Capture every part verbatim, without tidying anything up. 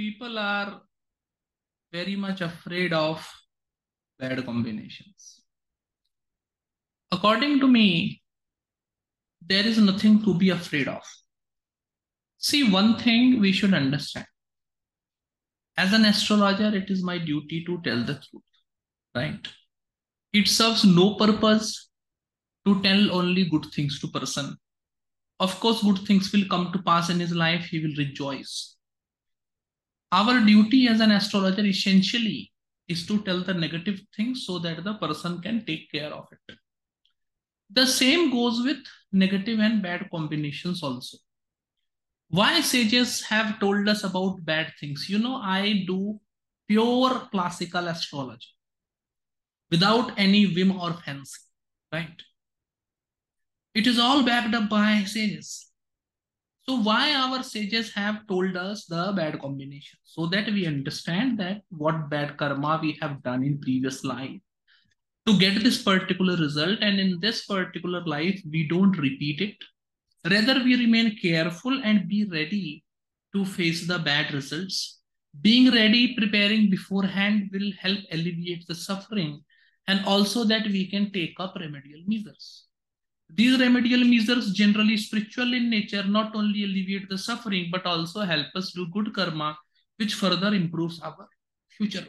people are very much afraid of bad combinations. According to me, there is nothing to be afraid of. See, one thing we should understand. As an astrologer, it is my duty to tell the truth, right? It serves no purpose to tell only good things to a person. Of course, good things will come to pass in his life. He will rejoice. Our duty as an astrologer essentially is to tell the negative things so that the person can take care of it. The same goes with negative and bad combinations also. Why sages have told us about bad things? You know, I do pure classical astrology without any whim or fancy, right? It is all backed up by sages. So why our sages have told us the bad combination? So that we understand that what bad karma we have done in previous life to get this particular result, and in this particular life, we don't repeat it. Rather, we remain careful and be ready to face the bad results. Being ready, preparing beforehand will help alleviate the suffering, and also that we can take up remedial measures. These remedial measures, generally spiritual in nature, not only alleviate the suffering, but also help us do good karma, which further improves our future life.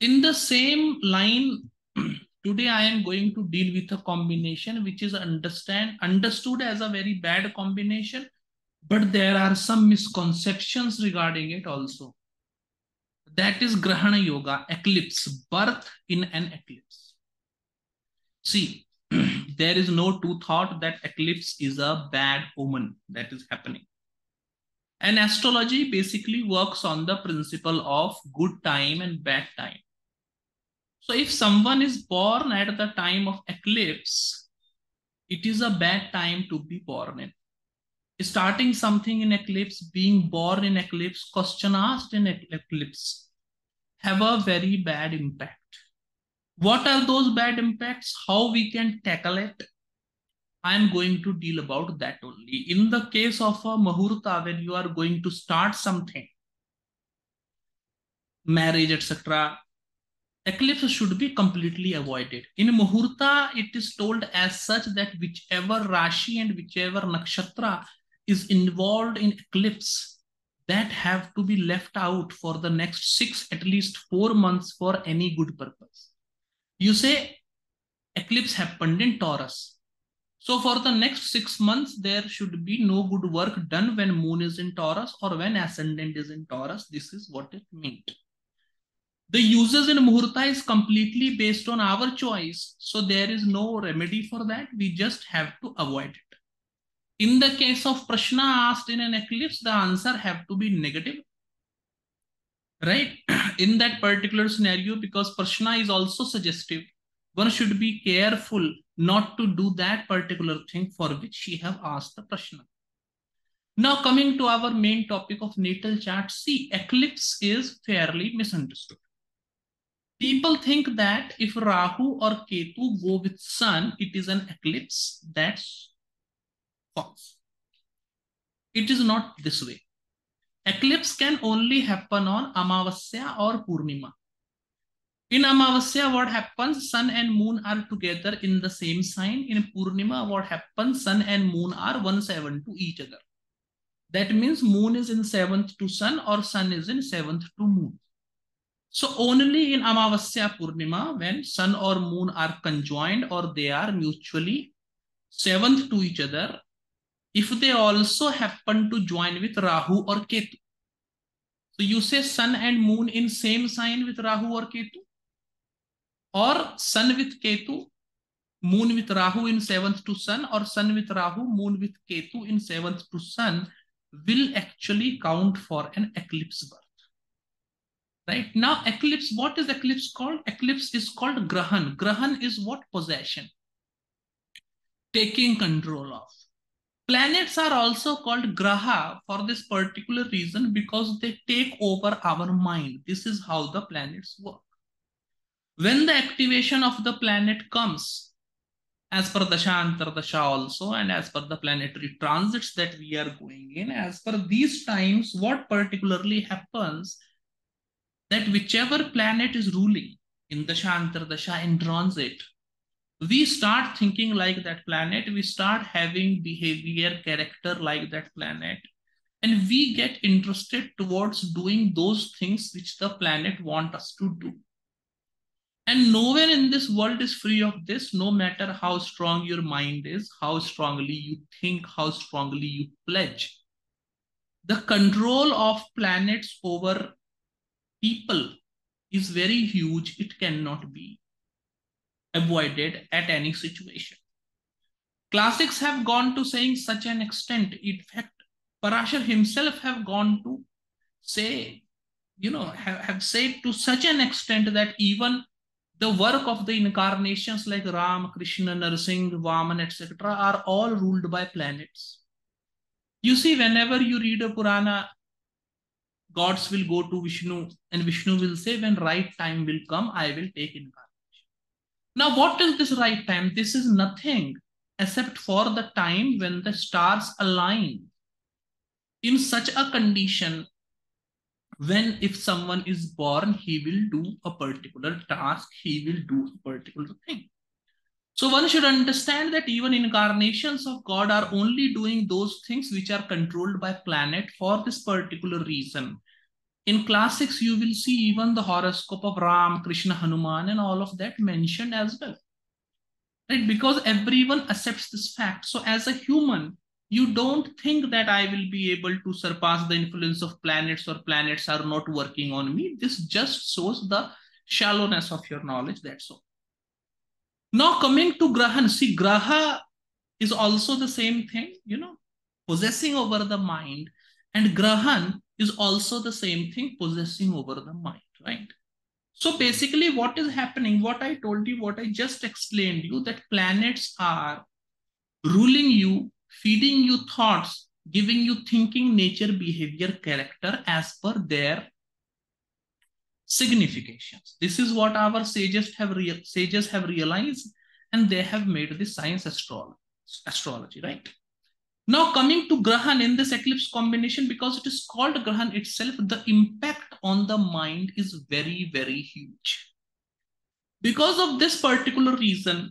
In the same line, today I am going to deal with a combination which is understand, understood as a very bad combination, but there are some misconceptions regarding it also. That is Grahana Yoga, eclipse, birth in an eclipse. See, there is no two thought that eclipse is a bad omen that is happening. And astrology basically works on the principle of good time and bad time. So if someone is born at the time of eclipse, it is a bad time to be born in. Starting something in eclipse, being born in eclipse, question asked in eclipse, have a very bad impact. What are those bad impacts? How we can tackle it? I am going to deal about that only. In the case of a Mahurta, when you are going to start something, marriage, et cetera, eclipse should be completely avoided. In Mahurta, it is told as such that whichever Rashi and whichever Nakshatra is involved in eclipse, that have to be left out for the next six, at least four months for any good purpose. You say eclipse happened in Taurus. So for the next six months, there should be no good work done when moon is in Taurus or when ascendant is in Taurus. This is what it meant. The uses in Muhurta is completely based on our choice. So there is no remedy for that. We just have to avoid it. In the case of Prashna asked in an eclipse, the answer have to be negative, right? In that particular scenario, because Prashna is also suggestive, one should be careful not to do that particular thing for which you have asked the Prashna. Now coming to our main topic of natal chart, see, eclipse is fairly misunderstood. People think that if Rahu or Ketu go with Sun, it is an eclipse. That's false. It is not this way. Eclipse can only happen on Amavasya or Purnima. In Amavasya, what happens? Sun and moon are together in the same sign. In Purnima, what happens? Sun and moon are one seventh to each other. That means moon is in seventh to sun or sun is in seventh to moon. So only in Amavasya Purnima, when sun or moon are conjoined or they are mutually seventh to each other, if they also happen to join with Rahu or Ketu. So you say sun and moon in same sign with Rahu or Ketu, or sun with Ketu, moon with Rahu in seventh to sun, or sun with Rahu, moon with Ketu in seventh to sun, will actually count for an eclipse birth. Right now, eclipse, what is eclipse called? Eclipse is called Grahan. Grahan is what? Possession. Taking control of. Planets are also called Graha for this particular reason, because they take over our mind. This is how the planets work. When the activation of the planet comes, as per Dasha, Antardasha also, and as per the planetary transits that we are going in, as per these times, what particularly happens that whichever planet is ruling in Dasha, Antardasha, in transit, we start thinking like that planet, we start having behavior, character like that planet, and we get interested towards doing those things which the planet wants us to do. And nowhere in this world is free of this, no matter how strong your mind is, how strongly you think, how strongly you pledge. The control of planets over people is very huge. It cannot be avoided at any situation. Classics have gone to saying such an extent. In fact, Parashar himself have gone to say, you know, have, have said to such an extent that even the work of the incarnations like Ram, Krishna, Narasimha, Vaman, et cetera are all ruled by planets. You see, whenever you read a Purana, gods will go to Vishnu and Vishnu will say, when right time will come, I will take incarnation. Now, what is this right time? This is nothing except for the time when the stars align in such a condition when if someone is born, he will do a particular task, he will do a particular thing. So one should understand that even incarnations of God are only doing those things which are controlled by planet for this particular reason. In classics, you will see even the horoscope of Ram, Krishna, Hanuman, and all of that mentioned as well, right? Because everyone accepts this fact. So as a human, you don't think that I will be able to surpass the influence of planets or planets are not working on me. This just shows the shallowness of your knowledge, that's all. Now coming to Grahan, see, Graha is also the same thing, you know, possessing over the mind, and Grahan is also the same thing, possessing over the mind, right? So basically what is happening, what I told you, what I just explained you, that planets are ruling you, feeding you thoughts, giving you thinking, nature, behavior, character as per their significations. This is what our sages have, real, sages have realized, and they have made this science astro astrology, right? Now coming to Grahan in this eclipse combination, because it is called Grahan itself, the impact on the mind is very, very huge. Because of this particular reason,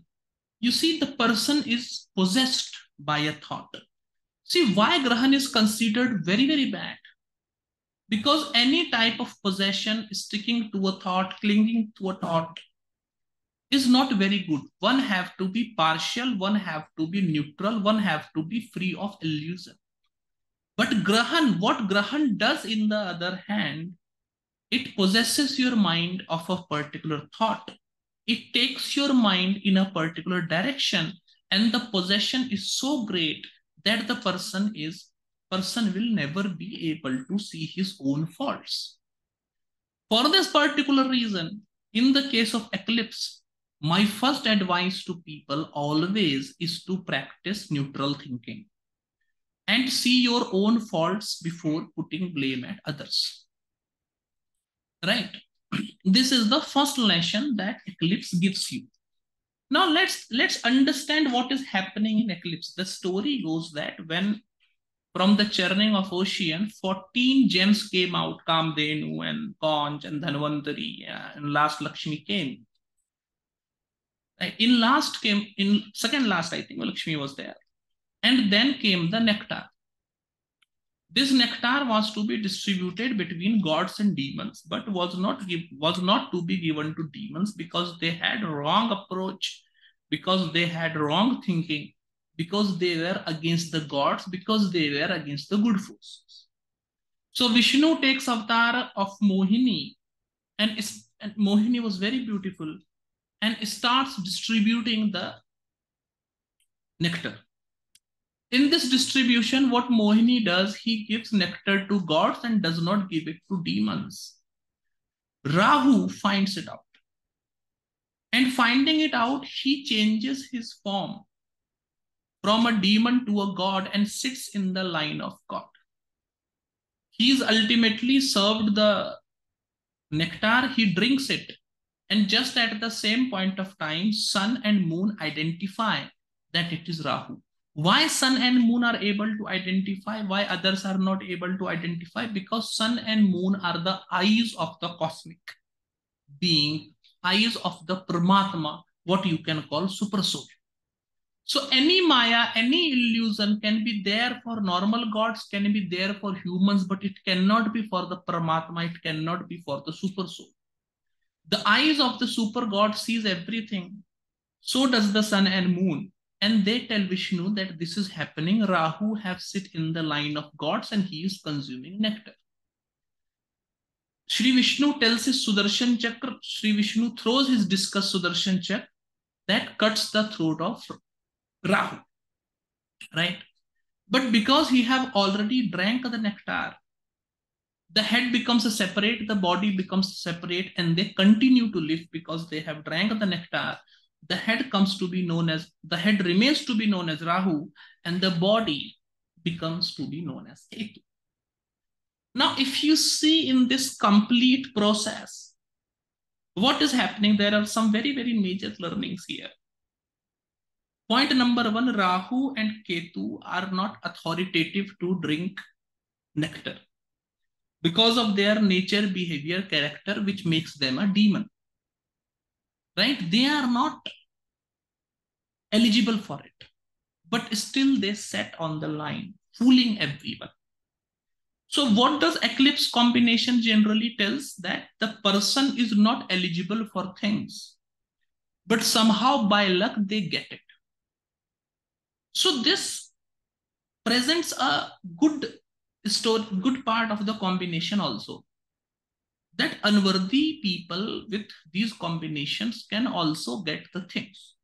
you see, the person is possessed by a thought. See, why Grahan is considered very, very bad? Because any type of possession, sticking to a thought, clinging to a thought, is not very good. One have to be partial, one have to be neutral, one have to be free of illusion. But Grahan, what Grahan does in the other hand, it possesses your mind of a particular thought. It takes your mind in a particular direction, and the possession is so great that the person is person will never be able to see his own faults. For this particular reason, in the case of eclipse, my first advice to people always is to practice neutral thinking and see your own faults before putting blame at others, right? This is the first lesson that eclipse gives you. Now let's let's understand what is happening in eclipse. The story goes that when from the churning of ocean, fourteen gems came out, Kamdenu and Conch and Dhanvantari, and last Lakshmi came. In last came, in second last, I think Lakshmi was there. And then came the nectar. This nectar was to be distributed between gods and demons, but was not give, was not to be given to demons because they had wrong approach, because they had wrong thinking, because they were against the gods, because they were against the good forces. So Vishnu takes avatar of Mohini, and, is, and Mohini was very beautiful, and starts distributing the nectar. In this distribution, what Mohini does, he gives nectar to gods and does not give it to demons. Rahu finds it out. And finding it out, he changes his form from a demon to a god and sits in the line of God. He is ultimately served the nectar, he drinks it, And just at the same point of time, sun and moon identify that it is Rahu. Why sun and moon are able to identify? Why others are not able to identify? Because sun and moon are the eyes of the cosmic being, eyes of the Paramatma, what you can call super soul. So any Maya, any illusion can be there for normal gods, can be there for humans, but it cannot be for the Paramatma, it cannot be for the super soul. The eyes of the super god sees everything. So does the sun and moon. And they tell Vishnu that this is happening. Rahu have sit in the line of gods and he is consuming nectar. Sri Vishnu tells his Sudarshan chakra. Sri Vishnu throws his discus Sudarshan chakra that cuts the throat of Rahu. Right? But because he have already drank the nectar, the head becomes a separate, the body becomes separate, and they continue to live because they have drank the nectar. The head comes to be known as, the head remains to be known as Rahu, and the body becomes to be known as Ketu. Now, if you see in this complete process, what is happening, there are some very, very major learnings here. Point number one, Rahu and Ketu are not authoritative to drink nectar, because of their nature, behavior, character, which makes them a demon, right? They are not eligible for it, but still they sat on the line, fooling everyone. So what does eclipse combination generally tells? That the person is not eligible for things, but somehow by luck they get it. So this presents a good story, good part of the combination also, that unworthy people with these combinations can also get the things.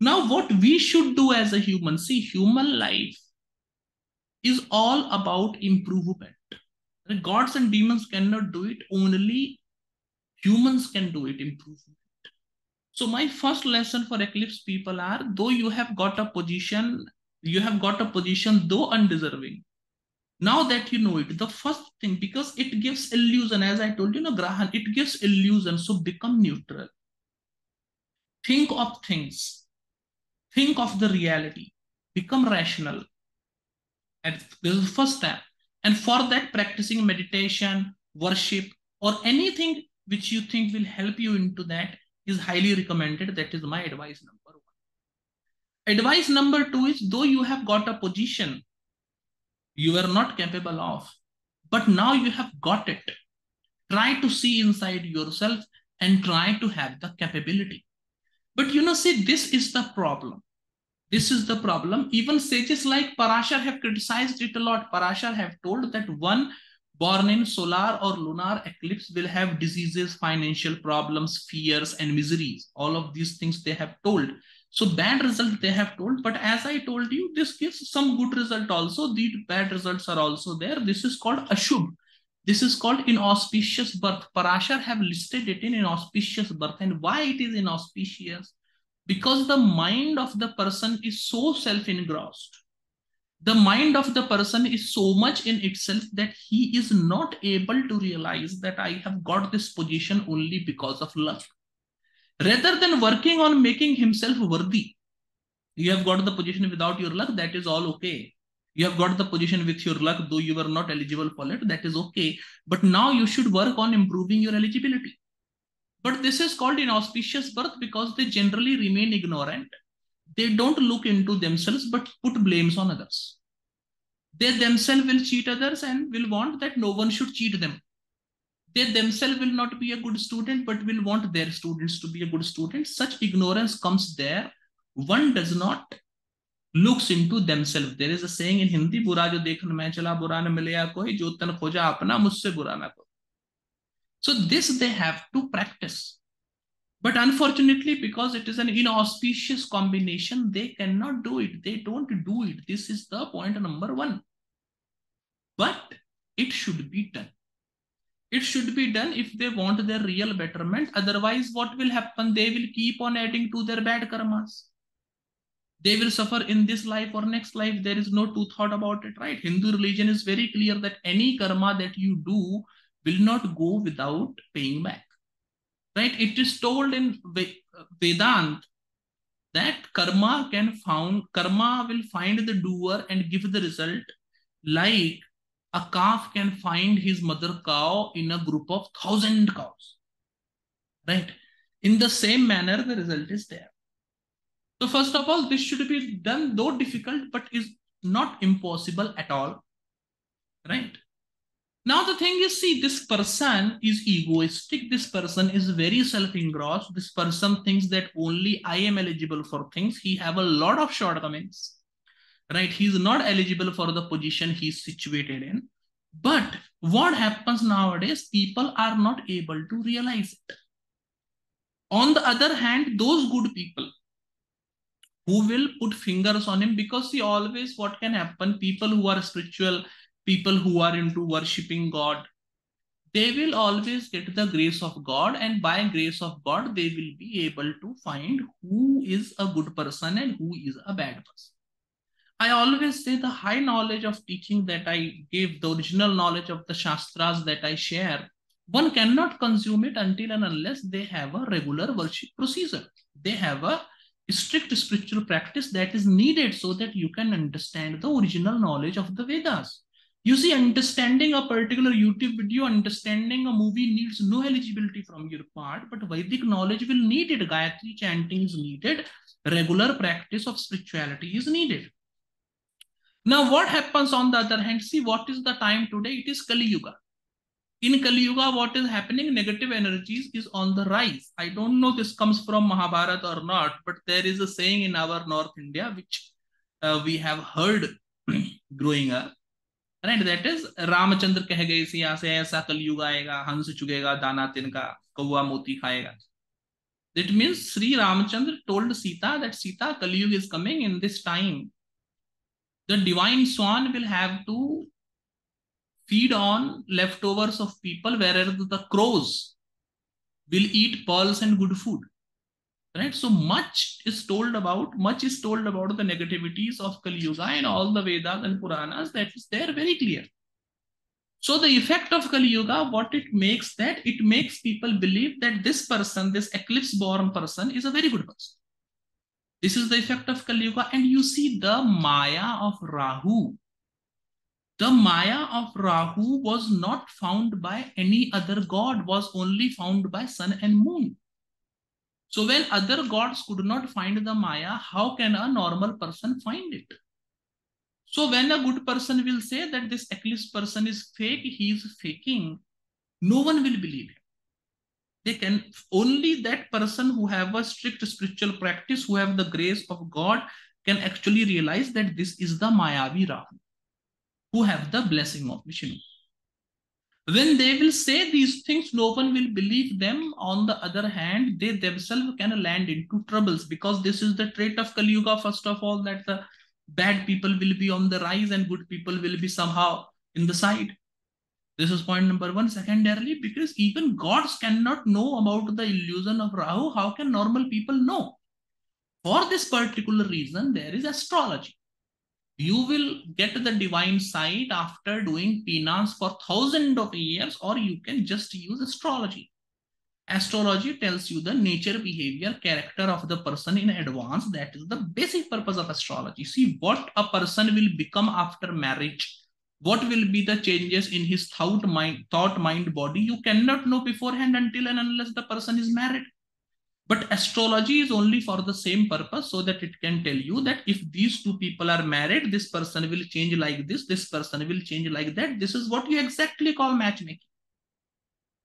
Now, what we should do as a human, see, human life is all about improvement. Gods and demons cannot do it, only humans can do it, improvement. So my first lesson for eclipse people are, though you have got a position, you have got a position though undeserving, now that you know it, the first thing, because it gives illusion, as I told you, no, Grahana, it gives illusion, so become neutral. Think of things. Think of the reality. Become rational. And this is the first step. And for that, practicing meditation, worship, or anything which you think will help you into that is highly recommended. That is my advice number one. Advice number two is, though you have got a position you were not capable of, but now you have got it, try to see inside yourself and try to have the capability. But you know, see, this is the problem. This is the problem. Even sages like Parashar have criticized it a lot. Parashar have told that one born in solar or lunar eclipse will have diseases, financial problems, fears, and miseries. All of these things they have told. So bad result they have told, but as I told you, this gives some good result also. The bad results are also there. This is called Ashubh. This is called inauspicious birth. Parashar have listed it in inauspicious birth. And why it is inauspicious? Because the mind of the person is so self-engrossed. The mind of the person is so much in itself that he is not able to realize that I have got this position only because of luck. Rather than working on making himself worthy, you have got the position without your luck, that is all okay. You have got the position with your luck, though you were not eligible for it, that is okay. But now you should work on improving your eligibility. But this is called inauspicious birth because they generally remain ignorant. They don't look into themselves but put blames on others. They themselves will cheat others and will want that no one should cheat them. They themselves will not be a good student, but will want their students to be a good student. Such ignorance comes there. One does not looks into themselves. There is a saying in Hindi, Bura jo dekhan main chala, bura na milaya koi, jo tan khoja apna, mujhse bura na koi. So this they have to practice. But unfortunately, because it is an inauspicious combination, they cannot do it. They don't do it. This is the point number one. But it should be done. It should be done if they want their real betterment. Otherwise, what will happen? They will keep on adding to their bad karmas. They will suffer in this life or next life. There is no two thought about it, right? Hindu religion is very clear that any karma that you do will not go without paying back. right? It is told in Vedanta that karma can found, karma will find the doer and give the result, like a calf can find his mother cow in a group of thousand cows, right? In the same manner, the result is there. So first of all, this should be done, though difficult, but is not impossible at all, right? Now the thing is, see, this person is egoistic. This person is very self-engrossed. This person thinks that only I am eligible for things. He have a lot of shortcomings, right? He's not eligible for the position he's situated in. But what happens nowadays, people are not able to realize it. On the other hand, those good people who will put fingers on him, because see, always what can happen, people who are spiritual, people who are into worshipping God, they will always get the grace of God, and by grace of God, they will be able to find who is a good person and who is a bad person. I always say the high knowledge of teaching that I gave, the original knowledge of the Shastras that I share, one cannot consume it until and unless they have a regular worship procedure. They have a strict spiritual practice that is needed so that you can understand the original knowledge of the Vedas. You see, understanding a particular YouTube video, understanding a movie needs no eligibility from your part, but Vedic knowledge will need it. Gayatri chanting is needed. Regular practice of spirituality is needed. Now, what happens on the other hand? See, what is the time today? It is Kali Yuga. In Kali Yuga, what is happening? Negative energies is on the rise. I don't know this comes from Mahabharata or not, but there is a saying in our North India, which uh, we have heard growing up. Right, that is Ramachandra कह गए इसी यहाँ से ऐसा कलयुग आएगा हंस चुगेगा दाना तिनका कौवा मोती खाएगा. That means Sri Ramachandra told Sita that Sita, Kaliyug is coming in this time. The divine swan will have to feed on leftovers of people, whereas the crows will eat pearls and good food. Right, so much is told about, much is told about the negativities of Kali Yuga, and all the Vedas and Puranas, that is there very clear. So the effect of Kali Yuga, what it makes, that it makes people believe that this person, this eclipse born person, is a very good person. This is the effect of Kali Yuga. And you see the Maya of Rahu. The Maya of Rahu was not found by any other god, was only found by sun and moon. So when other gods could not find the Maya, how can a normal person find it? So when a good person will say that this eclipse person is fake, he is faking, no one will believe him. They can, only that person who have a strict spiritual practice, who have the grace of God, can actually realize that this is the Mayavi Rahu, who have the blessing of Vishnu. When they will say these things, no one will believe them. On the other hand, they themselves can land into troubles, because this is the trait of Kali Yuga. First of all, that the bad people will be on the rise and good people will be somehow in the side. This is point number one. Secondarily, because even gods cannot know about the illusion of Rahu, how can normal people know? For this particular reason, there is astrology. You will get the divine sight after doing penance for thousands of years, or you can just use astrology. Astrology tells you the nature, behavior, character of the person in advance. That is the basic purpose of astrology. See what a person will become after marriage. What will be the changes in his thought, mind, thought, mind, body. You cannot know beforehand until and unless the person is married. But astrology is only for the same purpose, so that it can tell you that if these two people are married, this person will change like this, this person will change like that. This is what you exactly call matchmaking.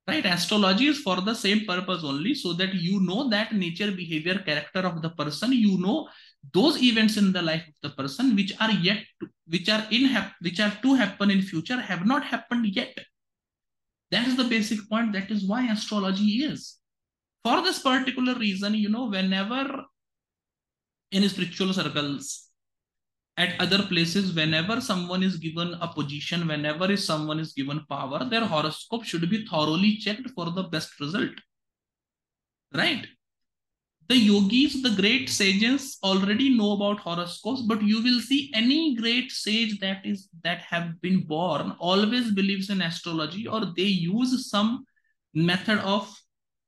Right? Astrology is for the same purpose only, so that you know that nature, behavior, character of the person. You know those events in the life of the person which are yet to, which are in which are to happen in future, have not happened yet. That is the basic point. That is why astrology is. For this particular reason, you know, whenever in spiritual circles, at other places, whenever someone is given a position, whenever someone is given power, their horoscope should be thoroughly checked for the best result. Right? The yogis, the great sages already know about horoscopes, but you will see any great sage that is that have been born always believes in astrology, or they use some method of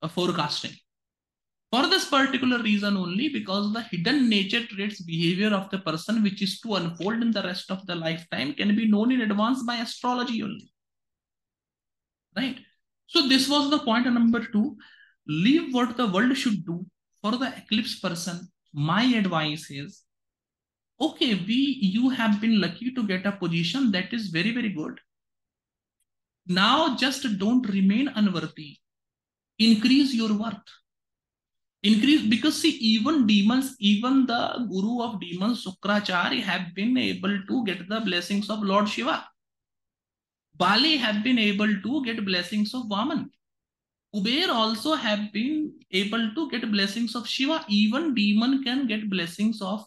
a forecasting. For this particular reason only, because the hidden nature traits, behavior of the person which is to unfold in the rest of the lifetime can be known in advance by astrology only. Right? So this was the point number two. Leave what the world should do for the eclipse person. My advice is, okay, we, you have been lucky to get a position that is very, very good. Now just don't remain unworthy. Increase your worth. Increase, because see, even demons, even the guru of demons, Shukracharya, have been able to get the blessings of Lord Shiva. Bali have been able to get blessings of Vaman. Kuber also have been able to get blessings of Shiva. Even demon can get blessings of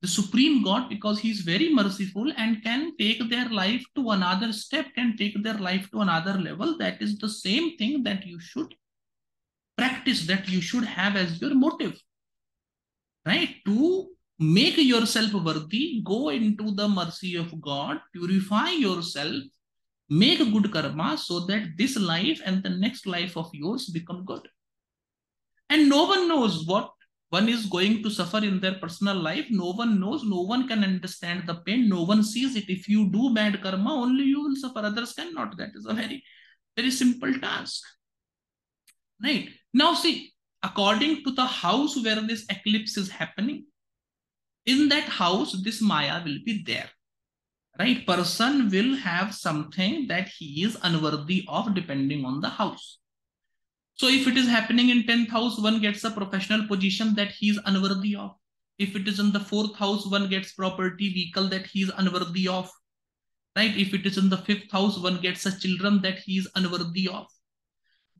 the Supreme God, because he is very merciful and can take their life to another step, can take their life to another level. That is the same thing that you should practice, that you should have as your motive, right? To make yourself worthy, go into the mercy of God, purify yourself, make a good karma so that this life and the next life of yours become good. And no one knows what one is going to suffer in their personal life. No one knows. No one can understand the pain. No one sees it. If you do bad karma, only you will suffer. Others cannot. That is a very, very simple task. Right? Now see, according to the house where this eclipse is happening, in that house, this Maya will be there. Right? Person will have something that he is unworthy of depending on the house. So if it is happening in tenth house, one gets a professional position that he is unworthy of. If it is in the fourth house, one gets property, vehicle that he is unworthy of. Right? If it is in the fifth house, one gets a children that he is unworthy of.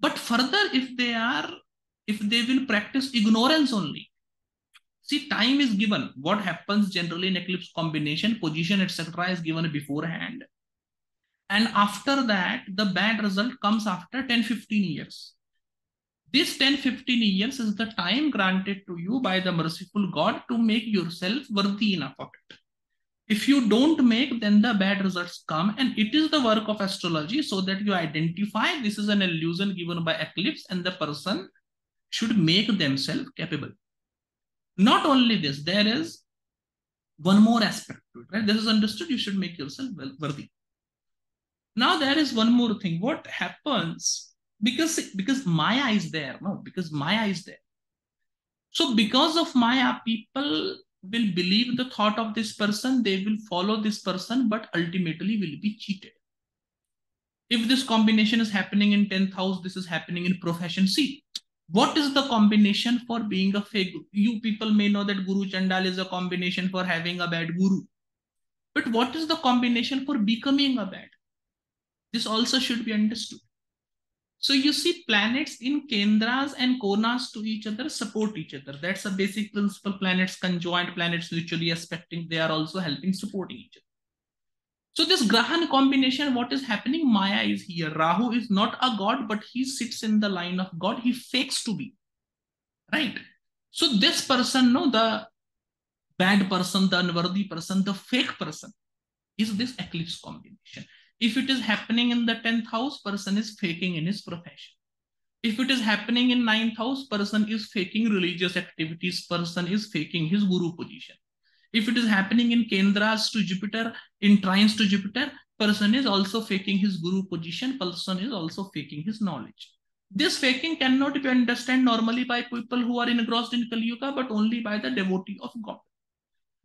But further, if they are, if they will practice ignorance only. See, time is given. What happens generally in eclipse combination, position, et cetera is given beforehand. And after that, the bad result comes after ten to fifteen years. This ten to fifteen years is the time granted to you by the merciful God to make yourself worthy enough of it. If you don't make, then the bad results come, and it is the work of astrology so that you identify this is an illusion given by eclipse and the person should make themselves capable. Not only this, there is one more aspect to it, right? This is understood, you should make yourself worthy. Now there is one more thing. What happens? Because, because Maya is there, no, because Maya is there. So because of Maya, people will believe the thought of this person, they will follow this person, but ultimately will be cheated. If this combination is happening in tenth house, this is happening in profession. See, what is the combination for being a fake guru? You people may know that Guru Chandal is a combination for having a bad guru. But what is the combination for becoming a bad? This also should be understood. So you see planets in Kendras and Konas to each other support each other. That's a basic principle. Planets conjoined, planets mutually aspecting, they are also helping, supporting each other. So this Grahana combination, what is happening? Maya is here. Rahu is not a god, but he sits in the line of God. He fakes to be. Right? So this person, no, the bad person, the unworthy person, the fake person is this eclipse combination. If it is happening in the tenth house, person is faking in his profession. If it is happening in ninth house, person is faking religious activities, person is faking his guru position. If it is happening in Kendras to Jupiter, in trines to Jupiter, person is also faking his guru position, person is also faking his knowledge. This faking cannot be understood normally by people who are engrossed in Kali Yuga, but only by the devotee of God.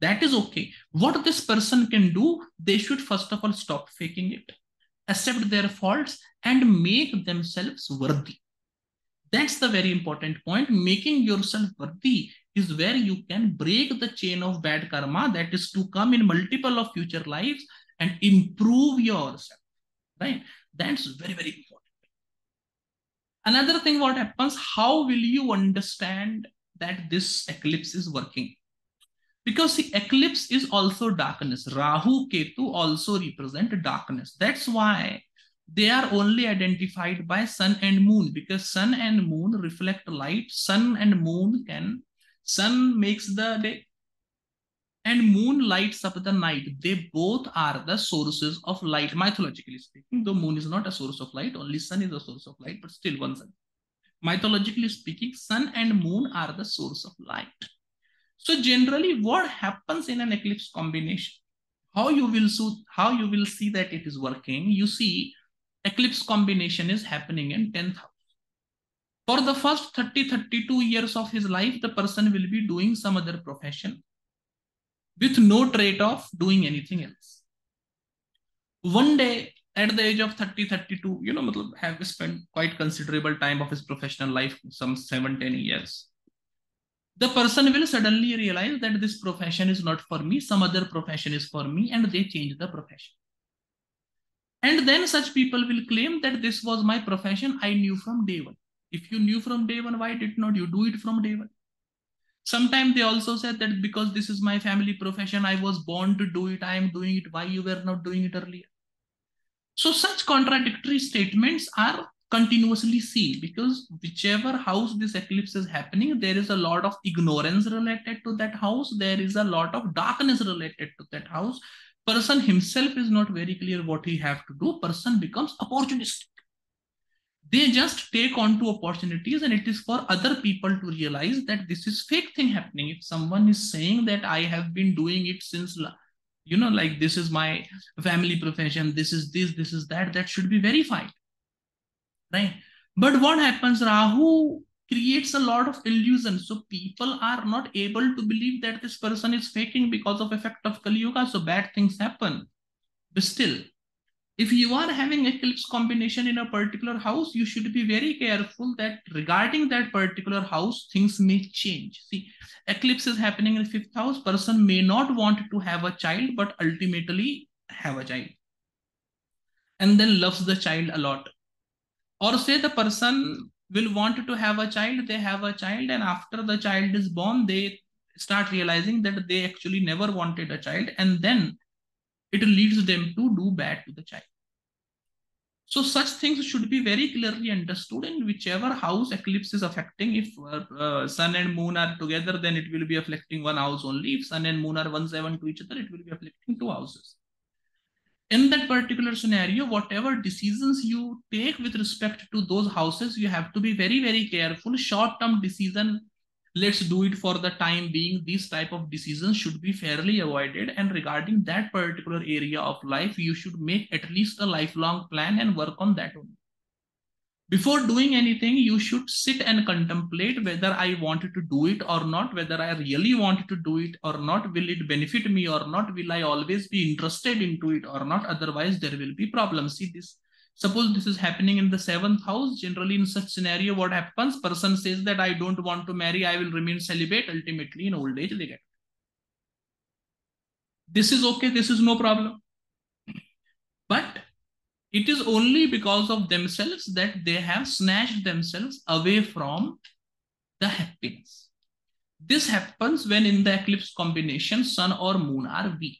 That is okay. What this person can do, they should first of all stop faking it, accept their faults and make themselves worthy. That's the very important point. Making yourself worthy is where you can break the chain of bad karma that is to come in multiple of future lives and improve yourself, right? That's very, very important. Another thing what happens, how will you understand that this eclipse is working? Because the eclipse is also darkness. Rahu, Ketu also represent darkness. That's why they are only identified by sun and moon, because sun and moon reflect light. Sun and moon can, sun makes the day and moon lights up the night. They both are the sources of light, mythologically speaking. Though moon is not a source of light, only sun is a source of light, but still one sun. mythologically speaking, sun and moon are the source of light. So generally what happens in an eclipse combination, how you will so how you will see that it is working, you see eclipse combination is happening in tenth house. For the first thirty to thirty-two years of his life, the person will be doing some other profession with no trait of doing anything else. One day at the age of thirty, thirty-two, you know, have spent quite considerable time of his professional life, some seven, ten years. The person will suddenly realize that this profession is not for me, some other profession is for me, and they change the profession. And then such people will claim that this was my profession, I knew from day one. If you knew from day one, why did not you do it from day one? Sometimes they also said that because this is my family profession, I was born to do it, I am doing it, why you were not doing it earlier? So such contradictory statements are continuously seen, because whichever house this eclipse is happening, there is a lot of ignorance related to that house. There is a lot of darkness related to that house. Person himself is not very clear what he have to do. Person becomes opportunistic. They just take on to opportunities, and it is for other people to realize that this is fake thing happening. If someone is saying that I have been doing it since last, you know, like this is my family profession, this is this, this is that, that should be verified, right? But what happens, Rahu creates a lot of illusions. So people are not able to believe that this person is faking because of effect of Kali Yuga, so bad things happen. But still, if you are having eclipse combination in a particular house, you should be very careful that regarding that particular house, things may change. See, eclipse is happening in the fifth house. Person may not want to have a child, but ultimately have a child. And then loves the child a lot. Or say the person will want to have a child, they have a child, and after the child is born, they start realizing that they actually never wanted a child, and then it leads them to do bad to the child. So such things should be very clearly understood in whichever house eclipse is affecting. If uh, uh, sun and moon are together, then it will be affecting one house only. If sun and moon are one seven to each other, it will be affecting two houses. In that particular scenario, whatever decisions you take with respect to those houses, you have to be very, very careful. Short-term decision, let's do it for the time being, these type of decisions should be fairly avoided. And regarding that particular area of life, you should make at least a lifelong plan and work on that only. Before doing anything, you should sit and contemplate whether I wanted to do it or not, whether I really wanted to do it or not, will it benefit me or not, will I always be interested into it or not, otherwise there will be problems. See this. Suppose this is happening in the seventh house. Generally in such scenario, what happens? Person says that I don't want to marry, I will remain celibate. Ultimately in old age, they get. This is okay. This is no problem. But it is only because of themselves that they have snatched themselves away from the happiness. This happens when in the eclipse combination, sun or moon are weak.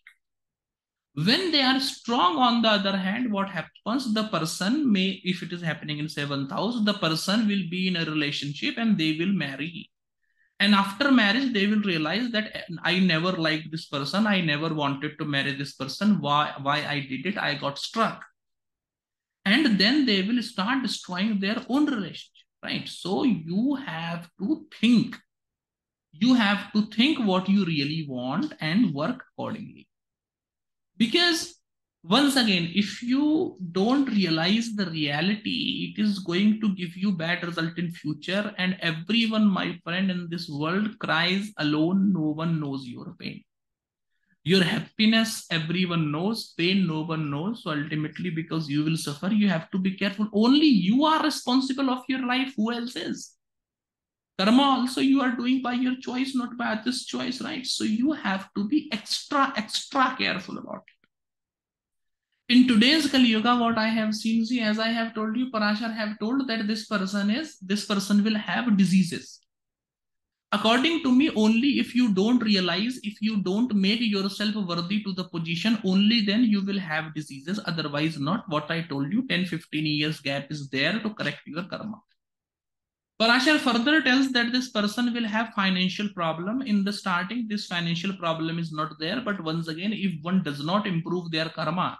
When they are strong, on the other hand, what happens? The person may, if it is happening in seventh house, the person will be in a relationship and they will marry. And after marriage, they will realize that I never liked this person. I never wanted to marry this person. Why, why I did it? I got struck. And then they will start destroying their own relationship, right? So you have to think. You have to think what you really want and work accordingly. Because once again, if you don't realize the reality, it is going to give you bad result in future. And everyone, my friend, in this world cries alone. No one knows your pain. Your happiness, everyone knows. Pain, no one knows. So ultimately, because you will suffer, you have to be careful. Only you are responsible of your life. Who else is? Karma also you are doing by your choice, not by others' choice, right? So you have to be extra, extra careful about it. In today's Kali Yuga, what I have seen, see, as I have told you, Parashar have told that this person is, this person will have diseases. According to me, only if you don't realize, if you don't make yourself worthy to the position, only then you will have diseases. Otherwise not. What I told you, ten to fifteen years gap is there to correct your karma. Parashar further tells that this person will have financial problem. In the starting, this financial problem is not there. But once again, if one does not improve their karma,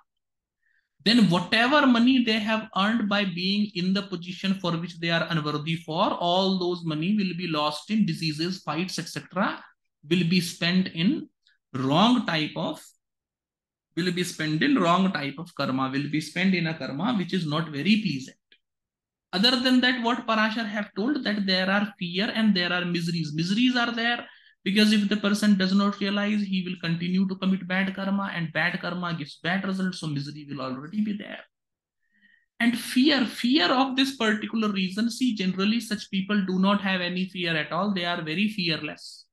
then whatever money they have earned by being in the position for which they are unworthy for, all those money will be lost in diseases, fights, et cetera, will be spent in wrong type of, will be spent in wrong type of karma, will be spent in a karma which is not very pleasant. Other than that, what Parashar have told, that there are fear and there are miseries. Miseries are there because if the person does not realize, he will continue to commit bad karma, and bad karma gives bad results, so misery will already be there. And fear, fear of this particular reason, see, generally such people do not have any fear at all. They are very fearless.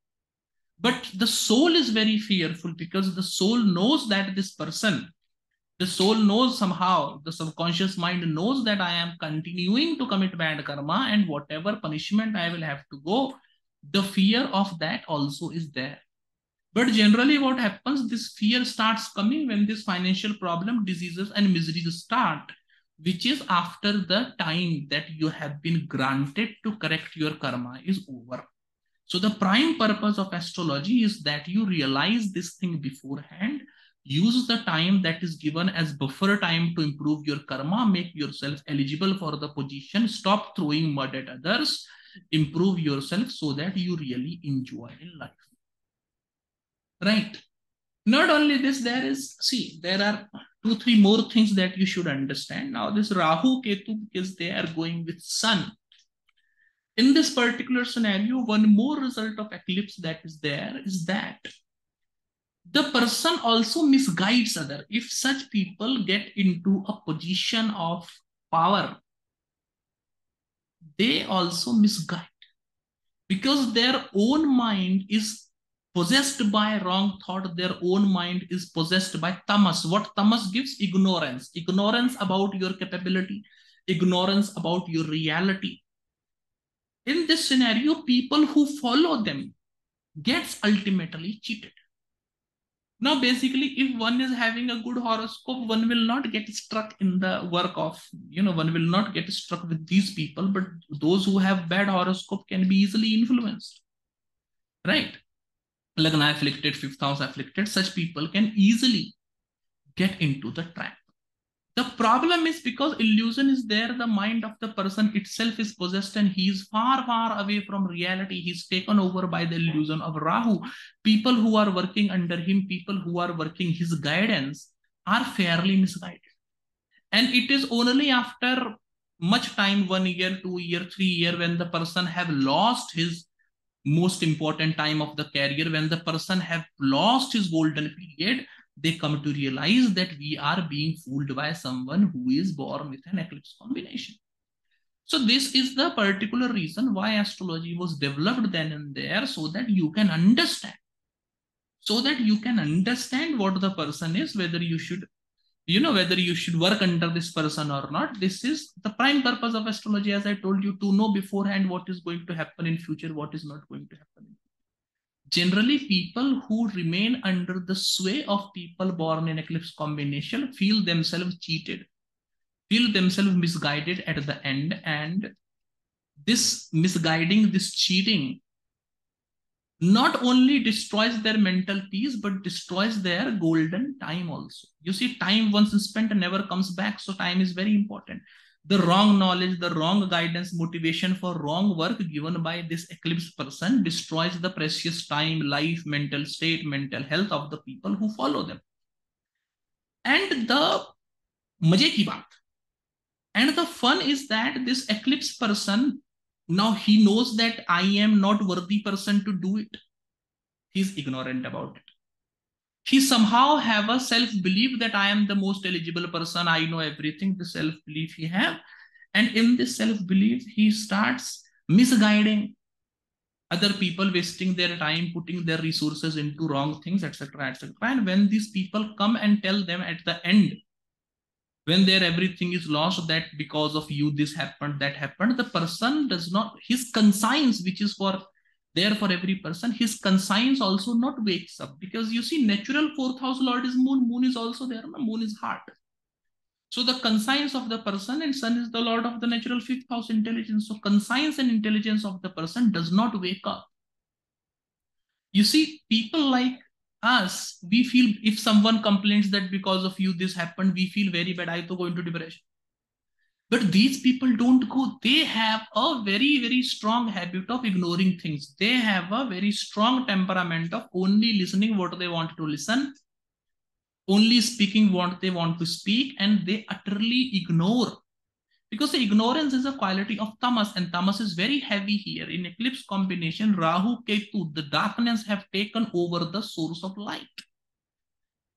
But the soul is very fearful because the soul knows that this person, the soul knows somehow, the subconscious mind knows that I am continuing to commit bad karma, and whatever punishment I will have to go, the fear of that also is there. But generally what happens, this fear starts coming when this financial problem, diseases and miseries start, which is after the time that you have been granted to correct your karma is over. So the prime purpose of astrology is that you realize this thing beforehand. Use the time that is given as buffer time to improve your karma, make yourself eligible for the position, stop throwing mud at others, improve yourself so that you really enjoy in life. Right. Not only this, there is, see, there are two, three more things that you should understand. Now this Rahu, Ketu, because they are going with sun. In this particular scenario, one more result of eclipse that is there is that the person also misguides others. If such people get into a position of power, they also misguide because their own mind is possessed by wrong thought. Their own mind is possessed by tamas. What tamas gives? Ignorance. Ignorance about your capability. Ignorance about your reality. In this scenario, people who follow them gets ultimately cheated. Now, basically, if one is having a good horoscope, one will not get struck in the work of, you know, one will not get struck with these people, but those who have bad horoscope can be easily influenced, right? Lagna afflicted, fifth house afflicted, such people can easily get into the trap. The problem is because illusion is there, the mind of the person itself is possessed and he is far, far away from reality. He is taken over by the illusion of Rahu. People who are working under him, people who are working his guidance are fairly misguided. And it is only after much time, one year, two year, three year, when the person have lost his most important time of the career, when the person have lost his golden period, they come to realize that we are being fooled by someone who is born with an eclipse combination. So this is the particular reason why astrology was developed then and there, so that you can understand, so that you can understand what the person is, whether you should, you know, whether you should work under this person or not. This is the prime purpose of astrology, as I told you, to know beforehand what is going to happen in future, what is not going to happen. Generally, people who remain under the sway of people born in eclipse combination feel themselves cheated, feel themselves misguided at the end. And this misguiding, this cheating, not only destroys their mental peace, but destroys their golden time also. You see, time once spent never comes back. So time is very important. The wrong knowledge, the wrong guidance, motivation for wrong work given by this eclipse person destroys the precious time, life, mental state, mental health of the people who follow them. And the maje ki baat, and the fun is that this eclipse person, now he knows that I am not worthy person to do it. He's ignorant about it. He somehow have a self-belief that I am the most eligible person, I know everything, the self-belief he have. And in this self-belief, he starts misguiding other people, wasting their time, putting their resources into wrong things, et cetera, et cetera. And when these people come and tell them at the end, when their everything is lost, that because of you, this happened, that happened, the person does not, his conscience, which is for there for every person, his conscience also not wakes up. Because you see, natural fourth house lord is moon. Moon is also there. No? Moon is heart. So the conscience of the person, and sun is the lord of the natural fifth house intelligence. So conscience and intelligence of the person does not wake up. You see, people like us, we feel, if someone complains that because of you this happened, we feel very bad, I to go into depression. But these people don't go. They have a very, very strong habit of ignoring things. They have a very strong temperament of only listening what they want to listen, only speaking what they want to speak, and they utterly ignore. Because the ignorance is a quality of tamas, and tamas is very heavy here. In eclipse combination, Rahu, Ketu, the darkness have taken over the source of light.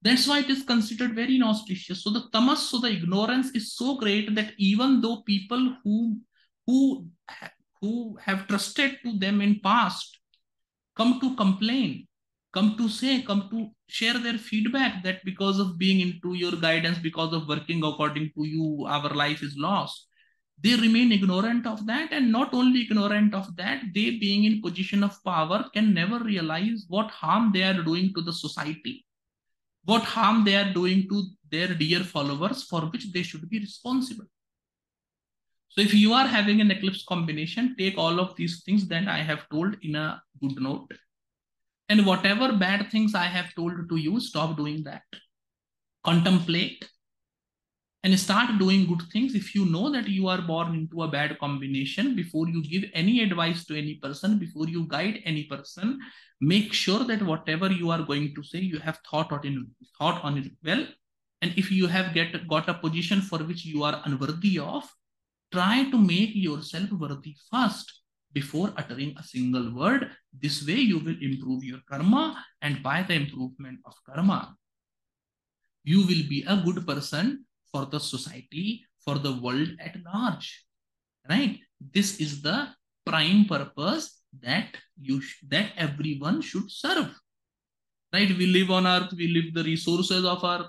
That's why it is considered very inauspicious. So the tamas, so the ignorance is so great that even though people who, who, who have trusted to them in past come to complain, come to say, come to share their feedback that because of being into your guidance, because of working according to you, our life is lost. They remain ignorant of that, and not only ignorant of that, they being in position of power can never realize what harm they are doing to the society, what harm they are doing to their dear followers, for which they should be responsible. So if you are having an eclipse combination, take all of these things that I have told in a good note. And whatever bad things I have told to you, stop doing that. Contemplate and start doing good things. If you know that you are born into a bad combination, before you give any advice to any person, before you guide any person, make sure that whatever you are going to say, you have thought on it, thought on it well. And if you have get, got a position for which you are unworthy of, try to make yourself worthy first before uttering a single word. This way you will improve your karma, and by the improvement of karma, you will be a good person for the society, for the world at large, right? This is the prime purpose that you that everyone should serve, right? We live on earth, we live the resources of earth,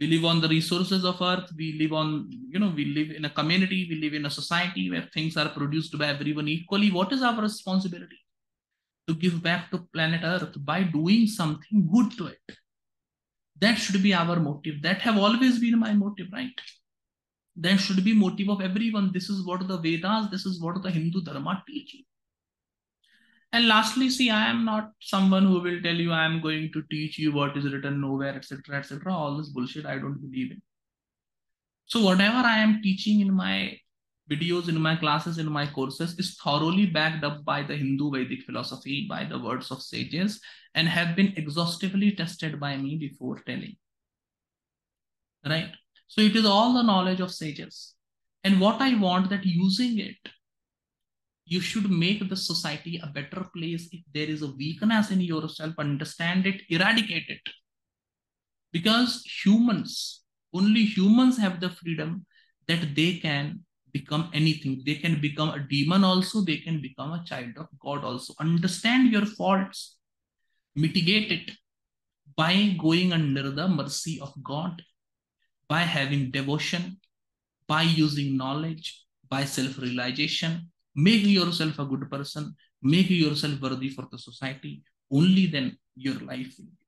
we live on the resources of earth, we live on, you know, we live in a community, we live in a society where things are produced by everyone equally. What is our responsibility? To give back to planet earth by doing something good to it. That should be our motive. That have always been my motive, right? That should be motive of everyone. This is what the Vedas, this is what the Hindu Dharma teaches. And lastly, see, I am not someone who will tell you I am going to teach you what is written nowhere, et cetera, et cetera. All this bullshit I don't believe in. So whatever I am teaching in my videos, in my classes, in my courses is thoroughly backed up by the Hindu Vedic philosophy, by the words of sages, and have been exhaustively tested by me before telling. Right? So it is all the knowledge of sages. And what I want that using it, you should make the society a better place. If there is a weakness in yourself, understand it, eradicate it. Because humans, only humans have the freedom that they can become anything. They can become a demon also. They can become a child of God also. Understand your faults. Mitigate it by going under the mercy of God, by having devotion, by using knowledge, by self-realization. Make yourself a good person, make yourself worthy for the society. Only then your life will be.